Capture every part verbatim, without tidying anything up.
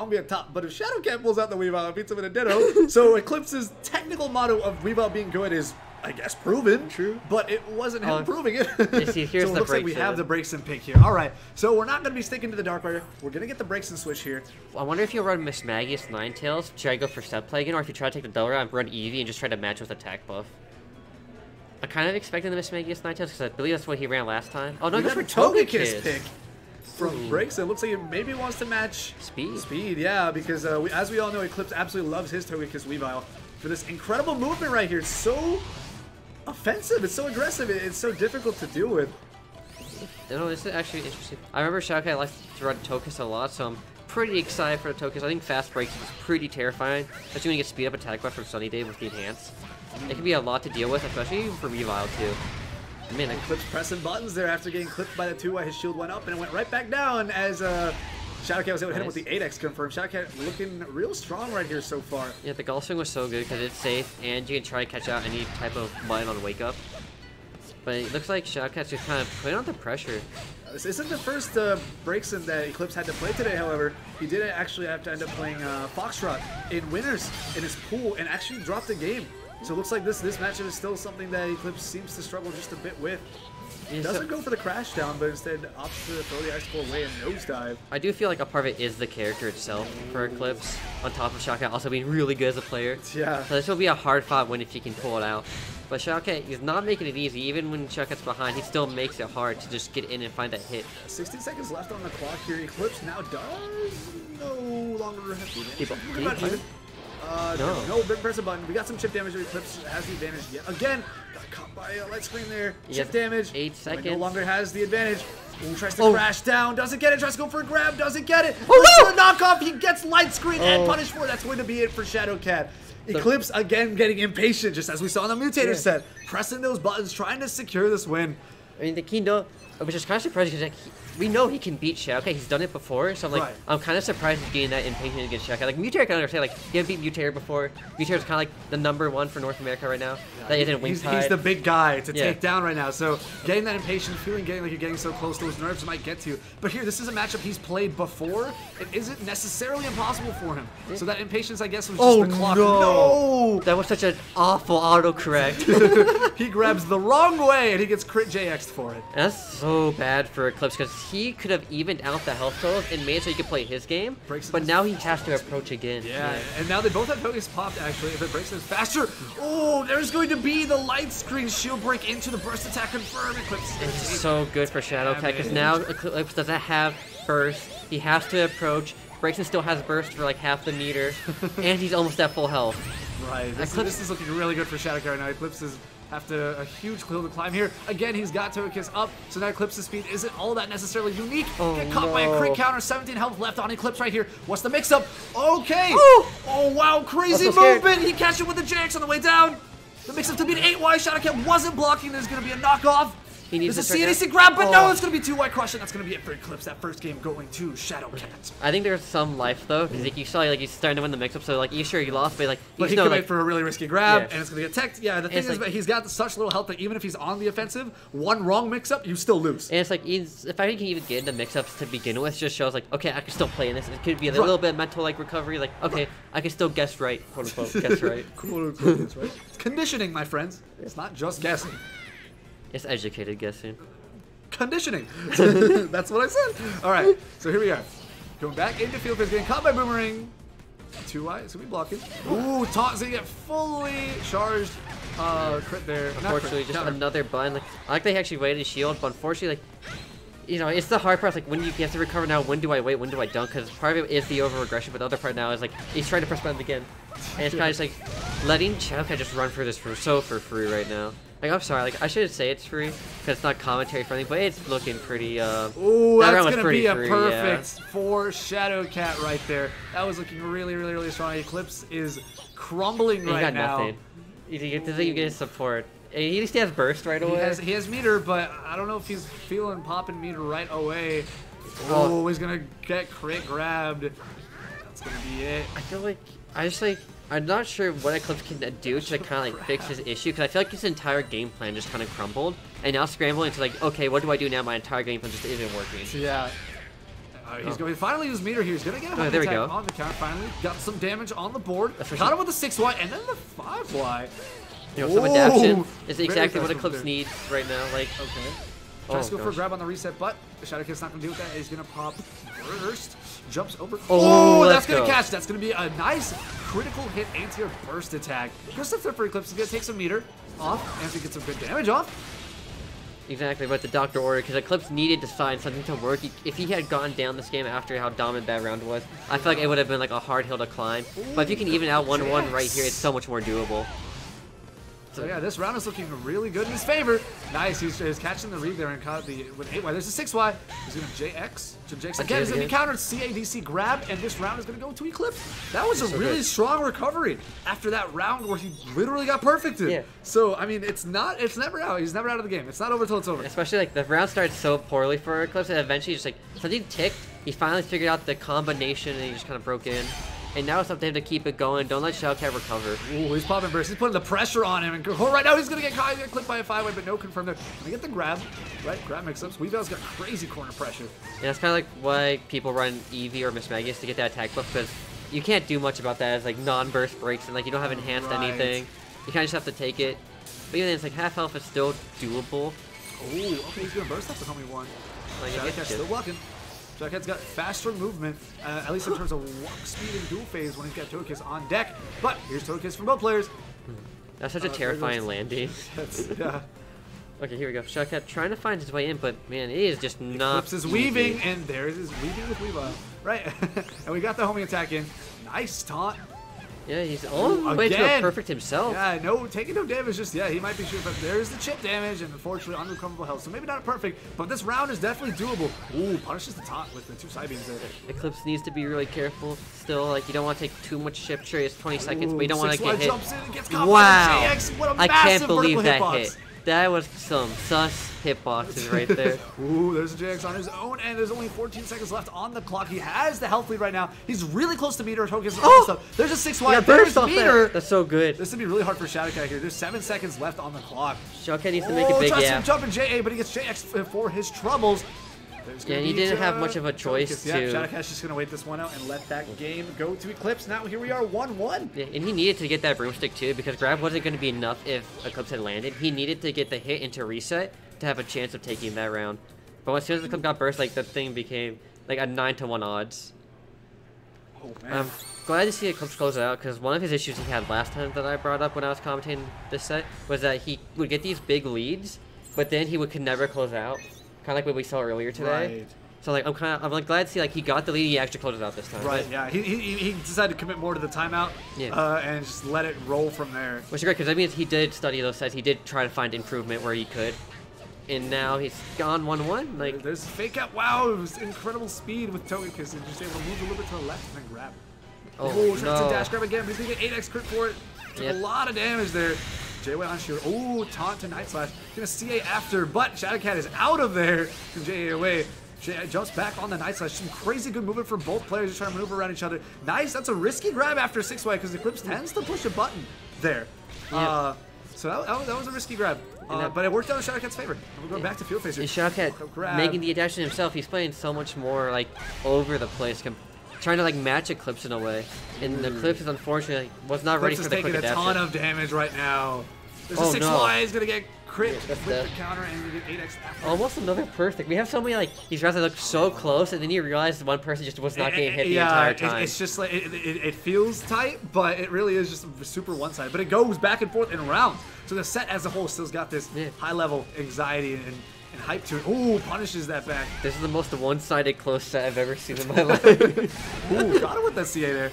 I'll be at top. But if Shadowcat pulls out the Weavile and beats him in a Ditto, so Eclipse's technical motto of Weavile being good is, I guess, proven. True. But it wasn't him oh, proving it. See, here's so it the looks like we have the Braixen pick here. All right. So we're not going to be sticking to the Dark Rider. We're going to get the Braixen switch here. Well, I wonder if you'll run Mismagius, Ninetales, try to go for Step Play again, or if you try to take the double round and run Eevee and just try to match with attack buff. I kind of expected the Mismagius, Ninetales, because I believe that's what he ran last time. Oh, no, we got a Togekiss pick from Braixen. It looks like he maybe wants to match speed. Speed, yeah, because uh, we, as we all know, Eclipse absolutely loves his Togekiss Weavile for this incredible movement right here. It's so offensive. It's so aggressive. It's so difficult to deal with. You know, this is actually interesting. I remember Shadowcat likes to run Togekiss a lot, so I'm pretty excited for the Togekiss. I think Fast Breaks is pretty terrifying, especially when you get speed up attack buff from Sunny Day with the Enhance. It can be a lot to deal with, especially even for Weavile too. I mean, Eclipse pressing buttons there after getting clipped by the two. His shield went up and it went right back down as uh, Shadowcat was able to nice. hit him with the eight X confirmed. Shadowcat looking real strong right here so far. Yeah, the golf swing was so good because it's safe and you can try to catch out any type of mine on wake up. But it looks like Shadowcat's just kind of putting on the pressure. This isn't the first uh, Braixen that Eclipse had to play today, however. He did actually have to end up playing uh, Foxtrot in winners in his pool and actually dropped the game. So it looks like this this matchup is still something that Eclipse seems to struggle just a bit with. Yeah, doesn't so, go for the crash down, but instead opts to throw the icicle away and nosedive. I do feel like a part of it is the character itself for Eclipse, on top of Shadowcat also being really good as a player. Yeah. So this will be a hard-fought win if he can pull it out. But Shadowcat is not making it easy. Even when Shadowcat's behind, he still makes it hard to just get in and find that hit. sixteen seconds left on the clock here. Eclipse now does no longer have to. Uh, no. no big press a button. We got some chip damage. Eclipse has the advantage yet again. Got caught by a light screen there. Chip damage. Eight seconds. No longer has the advantage. Ooh, tries to oh. crash down. Doesn't get it. Tries to go for a grab. Doesn't get it. Oh, no! Knockoff. He gets light screen oh. and punished for it. That's going to be it for Shadowcat. The Eclipse again getting impatient, just as we saw in the Mutator yeah. set, pressing those buttons, trying to secure this win. I mean, the keynote, which is kind of surprising because like, we know he can beat Shadowcat. He's done it before, so I'm like, right. I'm kind of surprised he's getting that impatient against Shadowcat. Like Mutator, I can understand. Like he hasn't beat Mutator before. Mutator's kind of like the number one for North America right now. Yeah, that he, isn't Wing he's, he's the big guy to yeah. take down right now. So getting that impatient feeling, getting like you're getting so close, those nerves might get to you. But here, this is a matchup he's played before. It isn't necessarily impossible for him. Yeah. So that impatience, I guess, was just oh, the clock. No. no, that was such an awful autocorrect. He grabs the wrong way and he gets crit J X'd for it. And that's so bad for Eclipse because he could have evened out the health totals and made it so he could play his game, Braixen but now he has to approach again. Yeah, yeah, and now they both have Togekiss popped, actually, if it breaks them faster. Oh, there's going to be the light screen shield break into the burst attack confirmed. Eclipse. It's so good for Shadowcat because now Eclipse doesn't have burst. He has to approach. Braixen still has burst for like half the meter, and he's almost at full health. Right, this, Eclipse, this is looking really good for Shadowcat right now. Eclipse is after a huge hill to climb here. Again, he's got Togekiss up, so now Eclipse's speed isn't all that necessarily unique. Oh, Get caught no. by a crit counter, seventeen health left on Eclipse right here. What's the mix-up? Okay! Ooh. Oh, wow, crazy movement! Scared. He catches it with the J X on the way down. The mix-up to be an eight Y. Shadowcat wasn't blocking. There's going to be a knockoff. He needs There's a C N A C grab, but oh. no, it's going to be two Y crush, and that's going to be it for Eclipse. That first game going to Shadowcat. I think there's some life, though, because like, you saw like he's starting to win the mix-up, so like, you sure you lost, but like... But he could wait for a really risky grab, yeah. and it's going to get teched. Yeah, the thing is, like, but he's got such little health that even if he's on the offensive, one wrong mix-up, you still lose. And it's like, he's, the fact he can even get into mix-ups to begin with just shows like, okay, I can still play in this. It could be a right. little bit of mental like recovery, like, okay, right. I can still guess right, quote-unquote, guess right. Quote-unquote, guess right. It's conditioning, my friends. It's not just guessing. It's educated guessing. Conditioning. That's what I said. All right, so here we are. Going back into field phase, getting caught by Boomerang. two Y, it's going to be blocking. Ooh, Taunting it fully charged uh, crit there. Unfortunately, crit, just another bind. Like, I like they actually waited shield, but unfortunately, like, you know, it's the hard part. It's like, when you have to recover now, when do I wait, when do I dunk? Because part of it is the over-regression, but the other part now is like, he's trying to press buttons again. And it's kind of just like, letting Shadowcat just run through this for so for free right now. Like, I'm sorry, like, I shouldn't say it's free, because it's not commentary friendly, but it's looking pretty, uh... Ooh, that that's going to be a free, perfect yeah. for Shadowcat right there. That was looking really, really, really strong. Eclipse is crumbling he right got now. Nothing. He got nothing. You get his support. He at least has burst right away. He has, he has meter, but I don't know if he's feeling popping meter right away. Oh, oh he's going to get crit grabbed. That's going to be it. I feel like, I just, like... I'm not sure what Eclipse can do to kind of like fix his issue, because I feel like his entire game plan just kind of crumbled, and now scrambling to like, okay, what do I do now? My entire game plan just isn't working. Yeah. All right, he's oh. going to finally use meter here. He's going to get a oh, there we go. on the count. Finally got some damage on the board. Caught sure. him with the six Y and then the five Y. You know, some adaption is exactly what Eclipse needs right now. Like, okay. Tries to go for a grab on the reset, but the Shadowkid's not going to do that. He's going to pop burst. Jumps over. Oh, oh that's going to catch. That's going to be a nice critical hit anti-air burst attack. Just that's it for Eclipse. He's going to take some meter off. Anti gets some good damage off. Exactly, but the doctor order, because Eclipse needed to find something to work. He, if he had gone down this game after how dominant that round was, I feel like it would have been like a hard hill to climb. Ooh, but if you can even out one one yes. right here, it's so much more doable. So, so yeah, this round is looking really good in his favor. Nice, he's, he's catching the read there and caught the with eight Y. There's a six Y. He's going to J X. So J X again, he's going to be countered. C A D C grab, and this round is going to go to Eclipse. That was it's a so really good. strong recovery after that round where he literally got perfected. Yeah. So, I mean, it's not, it's never out. He's never out of the game. It's not over till it's over. Especially, like, the round started so poorly for Eclipse, and eventually just, like, something ticked. He finally figured out the combination, and he just kind of broke in. And now it's up to him to keep it going. Don't let Shadowcat recover. Ooh, he's popping burst. He's putting the pressure on him. And oh, right now he's going to get caught. He's going to clip by a five-way, but no confirm there. Can I get the grab? Right, grab mix-ups. Weavile's got crazy corner pressure. Yeah, that's kind of like why people run Eevee or Mismagius to get that attack buff, because you can't do much about that as like non-burst breaks and like you don't have enhanced right. anything. You kind of just have to take it. But even then, it's like half health is still doable. Ooh, okay, he's going to burst up the homie one. Like, Shadowcat's still walking. Shadowcat's got faster movement, uh, at least in terms of walk speed and dual phase when he's got Togekiss on deck. But here's Togekiss from both players. That's such uh, a terrifying landing. That's, yeah. Okay, here we go. Shadowcat trying to find his way in, but man, it is just not Eclipse is easy. weaving, and there's his weaving with Weavile. Right, and we got the homing attack in. Nice taunt. Yeah, he's all the way to a perfect himself. Yeah, no, taking no damage, just, yeah, he might be shooting, but there's the chip damage, and unfortunately, unrecoverable health, so maybe not perfect, but this round is definitely doable. Ooh, punishes the top with the two side beams there. Eclipse needs to be really careful still, like, you don't want to take too much chip. Sure, it's twenty seconds, but you don't want to get hit. Jumps in and gets caught. Wow, J X, what a massive I can't believe that hitbox. hit. That was some sus hitboxes right there. Ooh, there's a J X on his own, and there's only fourteen seconds left on the clock. He has the health lead right now. He's really close to meter. Togekiss oh! stuff. There's a six Y. Yeah, burst off meter. That's so good. This would be really hard for Shadowcat here. There's seven seconds left on the clock. Shadowcat needs oh, to make a big tries yeah. to jump in J A, but he gets J X for his troubles. Yeah, he didn't have much of a choice to. Yeah, Shadowcat's just going to wait this one out and let that game go to Eclipse. Now here we are, one one. Yeah, and he needed to get that broomstick too, because grab wasn't going to be enough if Eclipse had landed. He needed to get the hit into reset to have a chance of taking that round. But as soon as Eclipse got burst, like, the thing became like a nine to one odds. Oh, man. I'm glad to see Eclipse close it out, because one of his issues he had last time that I brought up when I was commentating this set was that he would get these big leads, but then he would, could never close out. Kind of like what we saw earlier today. Right. So like I'm kind of I'm like glad to see like he got the lead. He actually closed it out this time. Right. But, yeah. He, he he decided to commit more to the timeout. Yeah. Uh, and just let it roll from there. Which is great, because that means he did study those sets. He did try to find improvement where he could. And now he's gone one one. Like there's fake out. Wow, it was incredible speed with Togekiss. And just able to move a little bit to the left and then grab. Oh, oh no. To dash grab again, but he's gonna get eight X crit for it. Took yep. a lot of damage there. J-Way on shield. Oh, taunt to Night Slash. Gonna C A after, but Shadowcat is out of there. J A away. J A jumps back on the Night Slash. Some crazy good movement for both players, just trying to maneuver around each other. Nice. That's a risky grab after six Y, because Eclipse tends to push a button there. Yeah. Uh, so that, that, was, that was a risky grab. Uh, but it worked out in Shadowcat's favor. And we're going yeah. back to Field Facer. And Shadowcat making the adaptation himself. He's playing so much more like over the place, trying to like match Eclipse in a way, and mm. Eclipse is unfortunately was not Eclipse ready for the quick adaption. Eclipse is taking a ton of damage right now. There's oh, a six Y, no. He's gonna get crit yeah, with death. the counter, and you get eight X after. Almost another perfect. We have so many like these rounds that look so close, and then you realize one person just was not it, getting it, hit the yeah, entire time. It, it's just like it, it, it feels tight, but it really is just super one-sided. But it goes back and forth in rounds, so the set as a whole still's got this yeah. high-level anxiety and. And hype to it. Ooh, punishes that back. This is the most one-sided close set I've ever seen in my life. Ooh, got it with that C A there.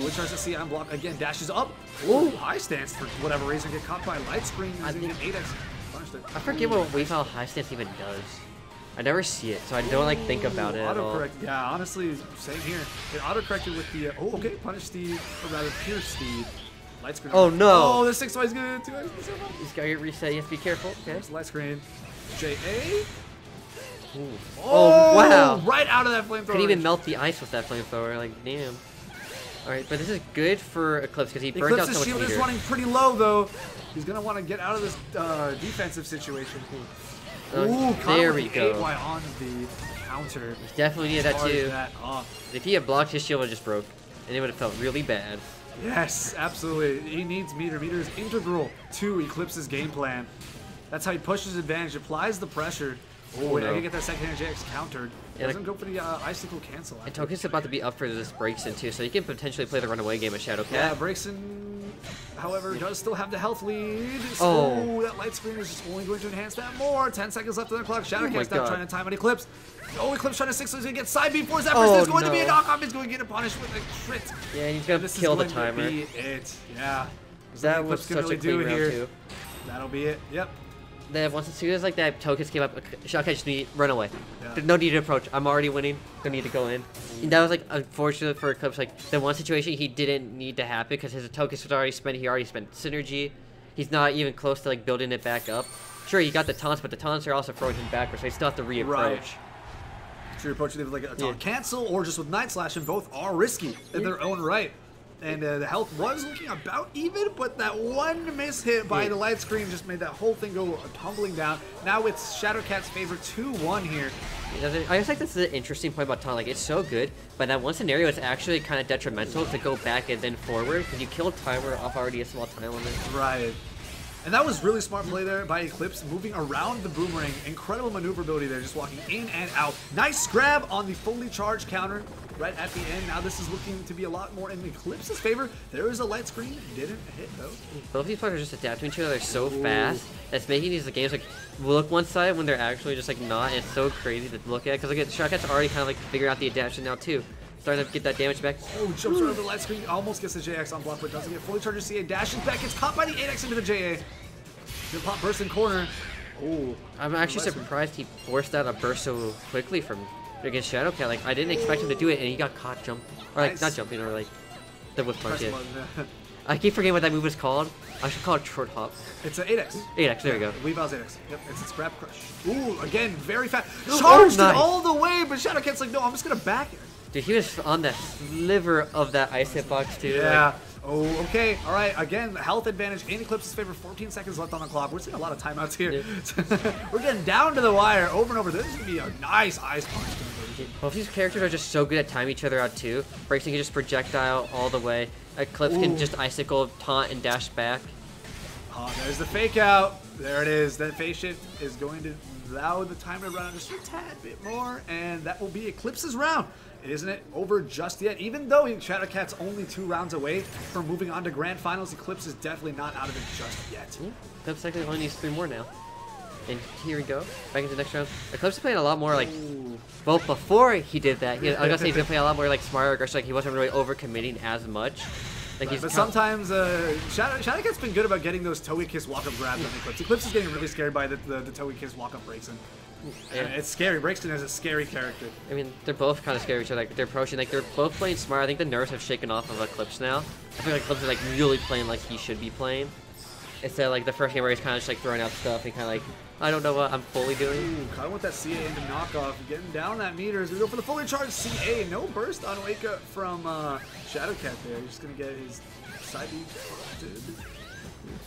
Wood tries to C A on block again. Dashes up. Ooh, high stance for whatever reason. Get caught by a light screen. I think eight X punished it. I forget what Weavile high stance even does. I never see it, so I don't like think about it at all. Yeah, honestly, same here. It auto-corrected with the. Uh, oh, okay, punish the, or rather, pierce the. Light screen. Oh no! Oh, the six Y is good. Two X. He's got to get reset. You have to be careful. Okay. There's the light screen. J A. Ooh. Oh, oh wow! Right out of that flamethrower. Could even melt the ice with that flamethrower. Like damn. All right, but this is good for Eclipse because he burnt out so much meter. Eclipse's shield is running pretty low though. He's gonna want to get out of this uh, defensive situation. Ooh, uh, there we go. eight Y on the counter. He definitely did that too. That if he had blocked, his shield would have just broke, and it would have felt really bad. Yes, absolutely. He needs meter. Meter is integral to Eclipse's game plan. That's how he pushes advantage, applies the pressure. Oh, wait, no. I can get that second energy X countered. It yeah, doesn't like, go for the uh, Icicle cancel. After. And Togekiss is about to be up for this Braixen too, so he can potentially play the runaway game of Shadowcat. Yeah, Braixen, however, does still have the health lead. So oh. that light screen is just only going to enhance that more. ten seconds left on the clock. Shadowcat's oh not trying to time an Eclipse. Oh, Eclipse trying to six, so he's going to get side B before Zephyrus. Oh, There's going no. to be a knockoff. He's going to get a punish with a crit. Yeah, and he's going to kill the timer. This is going to be it. Yeah. That was such really a clean round here. Too. That'll be it. Yep. Then once as soon as like that Togekiss came up, Shadowcat just need run away. Yeah. No need to approach. I'm already winning. Don't need to go in. And that was like unfortunate for Eclipse. Like the one situation he didn't need to happen because his Togekiss was already spent. He already spent synergy. He's not even close to like building it back up. Sure, he got the taunts, but the taunts are also throwing him backwards. So he still have to reapproach. Right. True approach with like a taunt yeah. cancel or just with Night Slash, and both are risky in their own right. And uh, the health was looking about even, but that one miss hit by yeah. the light screen just made that whole thing go tumbling down. Now it's Shadowcat's favor two one here. I guess like this is an interesting point about taunt. Like it's so good, but that one scenario is actually kind of detrimental to go back and then forward because you kill timer off already a small time limit. Right. And that was really smart play there by Eclipse, moving around the boomerang. Incredible maneuverability there, just walking in and out. Nice grab on the fully charged counter right at the end. Now this is looking to be a lot more in Eclipse's favor. There is a light screen. Didn't hit, though. Both these players are just adapting to each other so Ooh. fast. That's making these games like look one side when they're actually just like not. It's so crazy to look at because like, Shadowcat's already kind of like figuring out the adaptation now, too. Starting to get that damage back. Oh, jumps around the light screen. Almost gets the J X on block, but doesn't get fully charged. C A dashes back. Gets caught by the eight X into the J A. Good pop burst in corner. Oh, I'm actually surprised he forced out a burst so quickly from against Shadowcat. Like I didn't expect him to do it, and he got caught jumping, or like nice. not jumping, or like the whip punch. It. I keep forgetting what that move is called. I should call it short hop. It's an eight X. eight X, there yeah, we go. Weavile's eight X. Yep, it's its grab crush. Ooh, again, very fast. Charged oh, nice. it all the way, but Shadowcat's like, no, I'm just gonna back it. Dude, he was on that sliver of that ice hitbox too. Yeah. Like, oh, okay. All right. Again, health advantage in Eclipse's favor. fourteen seconds left on the clock. We're seeing a lot of timeouts here. We're getting down to the wire over and over. This is going to be a nice ice punch. Both these characters are just so good at timing each other out, too. Braixen can just projectile all the way. Eclipse Ooh. can just icicle, taunt, and dash back. Oh, there's the fake out. There it is. That phase shift is going to allow the time to run out just a tad bit more, and that will be Eclipse's round. It isn't it over just yet. Even though Shadowcat's only two rounds away from moving on to Grand Finals, Eclipse is definitely not out of it just yet. Yeah. Eclipse actually only needs three more now. And here we go. Back into the next round. Eclipse is playing a lot more like... Ooh. Well, before he did that, he, I was going to say he's been playing a lot more like smarter aggressive. Like he wasn't really overcommitting as much. Like he's but sometimes, uh, Shadow, Shadowcat's been good about getting those Togekiss walk-up grabs on Eclipse. Eclipse is getting really scared by the, the, the Togekiss walk-up Braixen. Yeah. Uh, it's scary. Braixen is a scary character. I mean, they're both kind of scary. So like they're approaching, like they're both playing smart. I think the nerves have shaken off of Eclipse now. I think Eclipse is like really playing like he should be playing. Instead of like the first game where he's kind of just like throwing out stuff and kind of like, I don't know what I'm fully doing. Ooh, kind of want that C A into knockoff. Getting down that meter as we go for the fully charged C A. No burst on Wake Up from uh, Shadowcat there. He's just going to get his side beat.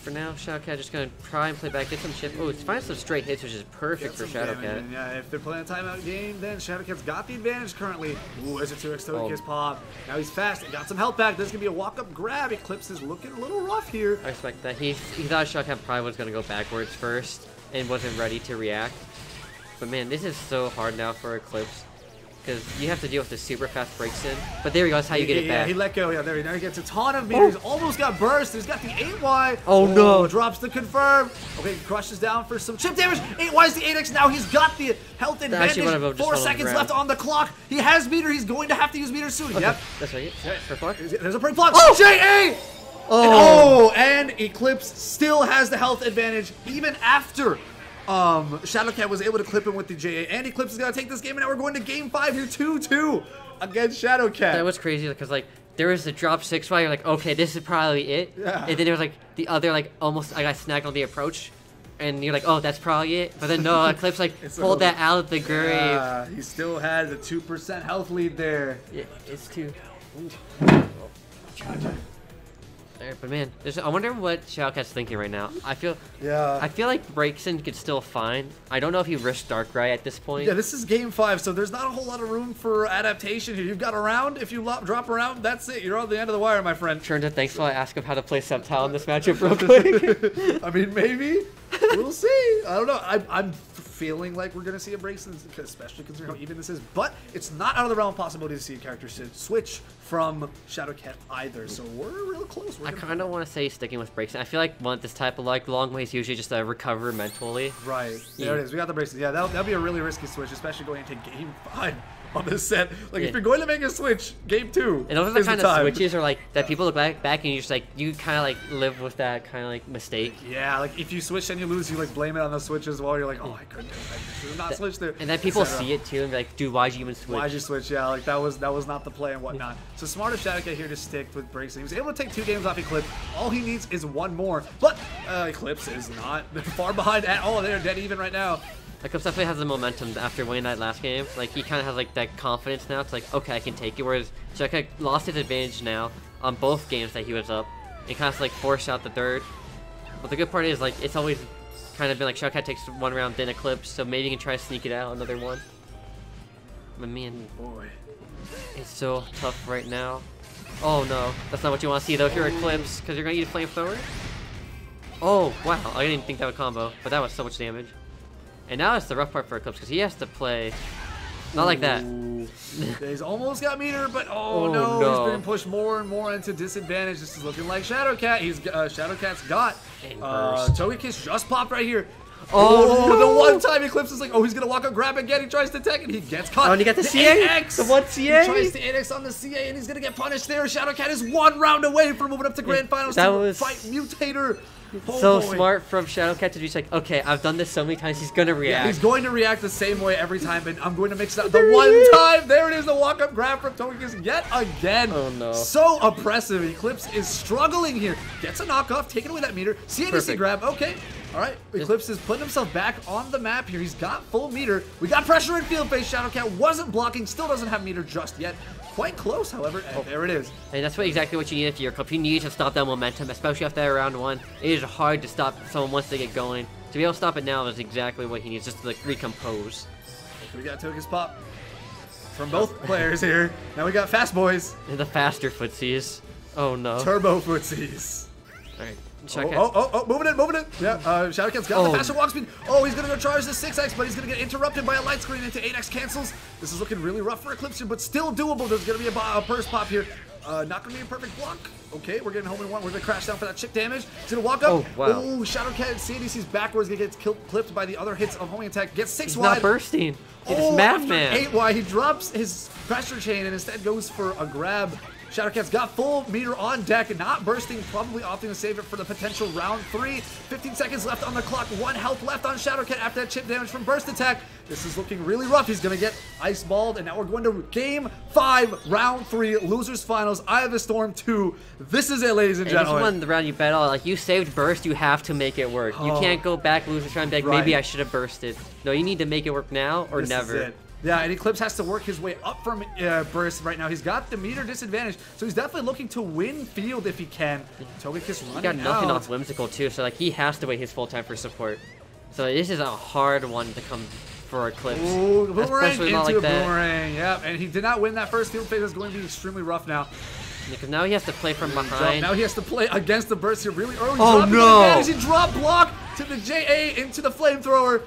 For now, Shadowcat just going to try and play back, get some chip. Oh, it's finding some straight hits, which is perfect for Shadowcat. Yeah, if they're playing a timeout game, then Shadowcat's got the advantage currently. Ooh, there's a two X Togekiss pop. Now he's fast and got some health back. There's going to be a walk-up grab. Eclipse is looking a little rough here. I expect that. He, he thought Shadowcat probably was going to go backwards first and wasn't ready to react. But man, this is so hard now for Eclipse because you have to deal with the super fast Braixen. But there we go, that's how you yeah, get it yeah, back. Yeah, he let go, yeah, there he, now he gets a ton of meters. Oh. Almost got burst, he's got the eight Y. Oh, oh no. Drops the confirm. Okay, crushes down for some chip damage. eight Y is the eight X, now he's got the health advantage. Four seconds left on the clock. He has meter, he's going to have to use meter soon. Okay. Yep. That's right, yeah, for fuck. There's a pretty block. Oh, J A! Oh. And, oh, and Eclipse still has the health advantage even after um, Shadowcat was able to clip him with the J A. And Eclipse is going to take this game, and now we're going to game five here, two two against Shadowcat. That was crazy because, like, there was the drop six while you're like, okay, this is probably it. Yeah. And then there was, like, the other, like, almost I got snagged on the approach. And you're like, oh, that's probably it. But then, no, Eclipse, like, pulled that out of the grave. Yeah, he still has a two percent health lead there. Yeah, it's two. Ooh. there, but man, there's, I wonder what Shadowcat's thinking right now. I feel, yeah, I feel like Braixen could still find. I don't know if he risked Darkrai at this point. Yeah, this is game five, so there's not a whole lot of room for adaptation here. You've got a round. If you drop around, that's it. You're on the end of the wire, my friend. Turn to thanks while I ask him how to play Sceptile in this matchup real quick. I mean, maybe. We'll see. I don't know. I, I'm feeling like we're going to see a Braixen, especially considering how even this is. But it's not out of the realm of possibility to see a character switch from Shadowcat either. So we're real close. We're I kind of want to say sticking with Braixen. I feel like one this type of like long way is usually just to recover mentally. Right. Yeah. There it is. We got the Braixen. Yeah, that'll, that'll be a really risky switch, especially going into game five on this set. Like, yeah. If you're going to make a switch, game two. And those are the kind the of switches are like that people look back, back and you just like, you kind of like live with that kind of like mistake. Yeah, like if you switch and you lose, you like blame it on those switches while you're like, oh, I couldn't have not switched there. And then people see it too and be like, dude, why'd you even switch? Why'd you switch? Yeah, like that was that was not the play and whatnot. Yeah. So smart of Shadowcat here to stick with Braixen. He was able to take two games off Eclipse. All he needs is one more. But uh, Eclipse is not far behind at all. They're dead even right now. Eclipse definitely has the momentum after winning that last game. Like, he kind of has, like, that confidence now. It's like, okay, I can take it. Whereas Shadowcat lost his advantage now on both games that he was up. It kind of, like, forced out the third. But the good part is, like, it's always kind of been like Shadowcat takes one round, then Eclipse. So maybe you can try to sneak it out, another one. But man, boy, it's so tough right now. Oh, no. That's not what you want to see, though, if you're Eclipse. Because you're going to eat a Flamethrower. Oh, wow. I didn't even think that would combo. But that was so much damage. And now it's the rough part for Eclipse because he has to play not like that. He's almost got meter, but oh, oh no, no, he's been pushed more and more into disadvantage. This is looking like Shadowcat. He's uh, Shadowcat's got uh, Togekiss just popped right here. Oh, oh no. The one time Eclipse is like, oh, he's gonna walk up, grab again. He tries to tech and he gets caught. Oh, and he got the, the C A. N X. The one C A. He tries to N X on the C A and he's gonna get punished there. Shadowcat is one round away from moving up to grand finals that to was... fight Mutator. Oh, so boy. Smart from Shadowcat to be like, okay, I've done this so many times, he's gonna react. Yeah, he's going to react the same way every time, and I'm going to mix it up. The there one time, there it is, the walk-up grab from Togekiss yet again. Oh no. So oppressive. Eclipse is struggling here. Gets a knockoff, taking away that meter. C N C grab, okay. All right, Eclipse is putting himself back on the map here. He's got full meter. We got pressure in field phase. Shadowcat wasn't blocking, still doesn't have meter just yet. Quite close, however, and oh. There it is. And that's what, exactly what you need if you're Eclipse. You need to stop that momentum, especially after round one. It is hard to stop someone once they get going. To be able to stop it now is exactly what he needs, just to like, recompose. We got Togekiss Pop from both players here. Now we got Fast Boys. And the faster footsies. Oh, no. Turbo footsies. All right. Oh, oh, oh, oh, moving it, moving it. Yeah, uh, Shadowcat's got oh. the faster walk speed. Oh, he's going to go charge the six X, but he's going to get interrupted by a light screen into eight X cancels. This is looking really rough for Eclipse, but still doable. There's going to be a, a burst pop here. Uh, not going to be a perfect block. Okay, we're getting home in one. We're going to crash down for that chip damage. He's going to walk up. Oh, wow. Oh, Shadowcat, C D C's backwards. He gets killed, clipped by the other hits of homing attack. Gets six he's wide. He's not bursting. It oh, is Math Man. eight Y. He drops his pressure chain and instead goes for a grab. Shadowcat's got full meter on deck and not bursting, probably opting to save it for the potential round three. fifteen seconds left on the clock, one health left on Shadowcat after that chip damage from burst attack. This is looking really rough. He's gonna get ice balled, and now we're going to game five, round three, losers finals, Eye of the Storm two. This is it, ladies and hey, gentlemen. This one the round you bet all. Like you saved burst, you have to make it work. Oh, you can't go back, losers trying to be like, right. Maybe I should have bursted. No, you need to make it work now or this never. Is it. Yeah, and Eclipse has to work his way up from uh, burst right now. He's got the meter disadvantage, so he's definitely looking to win field if he can. Togekiss running out. He got nothing off Whimsical too, so like he has to wait his full time for support. So this is a hard one to come for Eclipse. Ooh, boomerang into like a boomerang. Yep, and he did not win that first field phase. It's going to be extremely rough now. Because now he has to play from behind. Now he has to play against the burst here really early. Oh no! He dropped block to the J A into the flamethrower.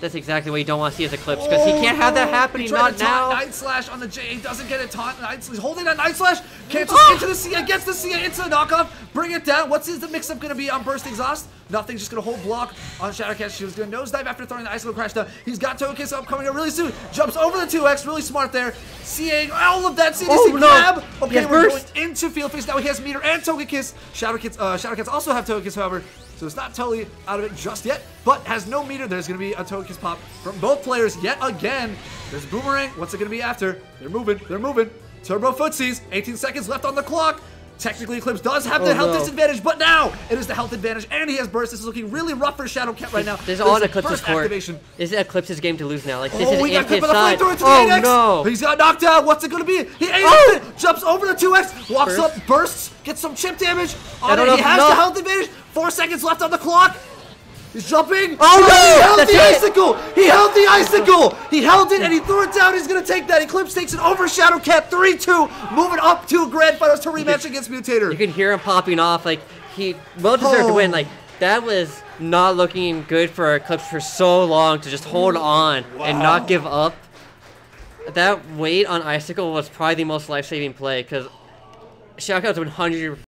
That's exactly what you don't want to see as Eclipse, because oh, he can't have that happening, not now. Night Slash on the J A doesn't get a taunt. Night Slash holding that Night Slash, cancels oh. into the C A, gets the C A, into the knockoff, bring it down. What's his, the mix-up going to be on Burst Exhaust? Nothing, just going to hold block on Shadowcat. She was going to nosedive after throwing the Ice Little Crash down. He's got Togekiss up coming up really soon. Jumps over the two X, really smart there. C A, all of that C D C oh, no. grab. Okay, we're going into field phase. Now he has meter and Togekiss. Shadowcats, uh, Shadowcats also have Togekiss, however. So it's not totally out of it just yet, but has no meter. There's going to be a Togekiss Pop from both players yet again. There's Boomerang. What's it going to be after? They're moving. They're moving. Turbo Footsies. eighteen seconds left on the clock. Technically, Eclipse does have oh, the health no. disadvantage, but now it is the health advantage, and he has burst. This is looking really rough for Shadowcat right now. This is all Eclipse's court. Activation. This is Eclipse's game to lose now. Like, this oh, is we got hit by the flamethrower to oh, the eight X. No. He's got knocked out. What's it going to be? He oh. it, jumps over the two X, walks burst. up, bursts, gets some chip damage. On it. He has the health advantage. Four seconds left on the clock. He's jumping. Oh, no! He held That's the it. icicle. He held the icicle. He held it, and he threw it down. He's going to take that. Eclipse takes it over Shadowcat three two, moving up to Grand Finals to rematch could, against Mutator. You could hear him popping off. Like, he well-deserved oh. to win. Like, that was not looking good for Eclipse for so long to just hold on wow. and not give up. That weight on icicle was probably the most life-saving play because Shadowcat's one hundred percent